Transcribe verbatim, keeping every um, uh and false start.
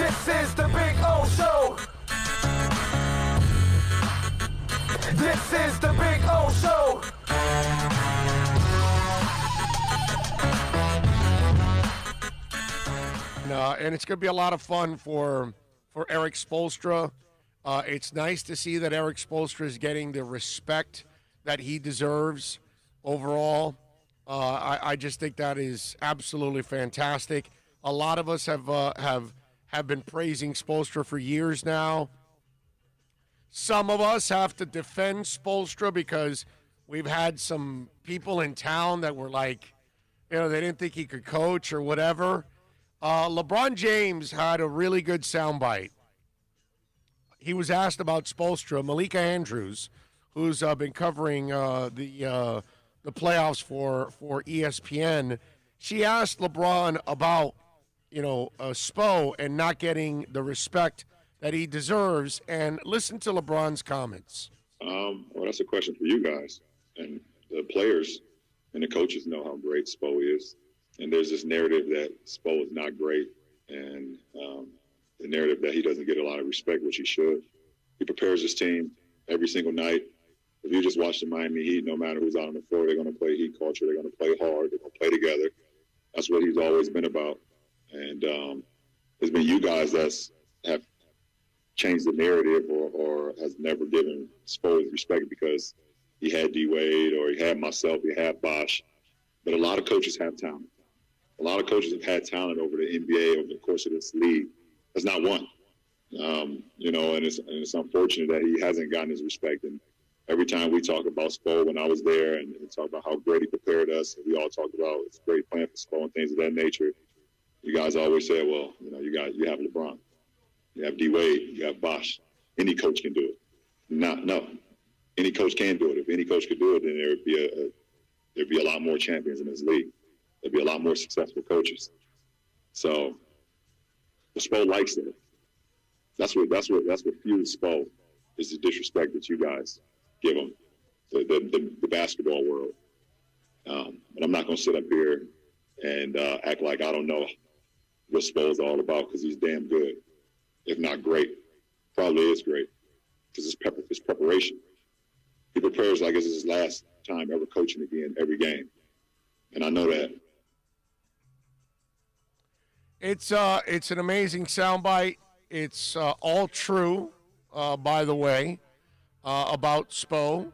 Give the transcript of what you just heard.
This is the Big O Show. This is the Big O Show. And, uh, and it's going to be a lot of fun for for Erik Spoelstra. Uh, it's nice to see that Erik Spoelstra is getting the respect that he deserves overall. Uh, I, I just think that is absolutely fantastic. A lot of us have uh, have have been praising Spoelstra for years now. Some of us have to defend Spoelstra because we've had some people in town that were like, you know, they didn't think he could coach or whatever. Uh, LeBron James had a really good soundbite. He was asked about Spoelstra. Malika Andrews, who's uh, been covering uh, the uh, the playoffs for for E S P N, she asked LeBron about, you know, uh, Spo and not getting the respect that he deserves, and listen to LeBron's comments. Um, well, that's a question for you guys, and the players and the coaches know how great Spo is, and there's this narrative that Spo is not great, and um, the narrative that he doesn't get a lot of respect, which he should. He prepares his team every single night. If you just watch the Miami Heat, no matter who's out on the floor, they're going to play Heat culture, they're going to play hard, they're going to play together. That's what he's always been about, and um, it's been you guys that's have changed the narrative or, or has never given Spo his respect because he had D Wade or he had myself, he had Bosh. But a lot of coaches have talent. A lot of coaches have had talent over the N B A over the course of this league. That's not one. Um, you know, and it's, and it's unfortunate that he hasn't gotten his respect. And every time we talk about Spo when I was there and, and talk about how great he prepared us, and we all talked about it's great playing for Spo and things of that nature, you guys always say, well, you know, you got you have LeBron. You have D Wade, you have Bosh. Any coach can do it. Not, no, any coach can do it. If any coach could do it, then there would be a, a there'd be a lot more champions in this league. There'd be a lot more successful coaches. So, the Spo likes it. That's what that's what that's what fuels Spo is the disrespect that you guys give him, the the, the, the basketball world. Um, but I'm not going to sit up here and uh, act like I don't know what Spo is all about because he's damn good. If not great, probably is great because it's, prep it's preparation. He prepares like it's his last time ever coaching again every game, and I know that. It's uh, it's an amazing soundbite. It's uh, all true, uh, by the way, uh, about Spo.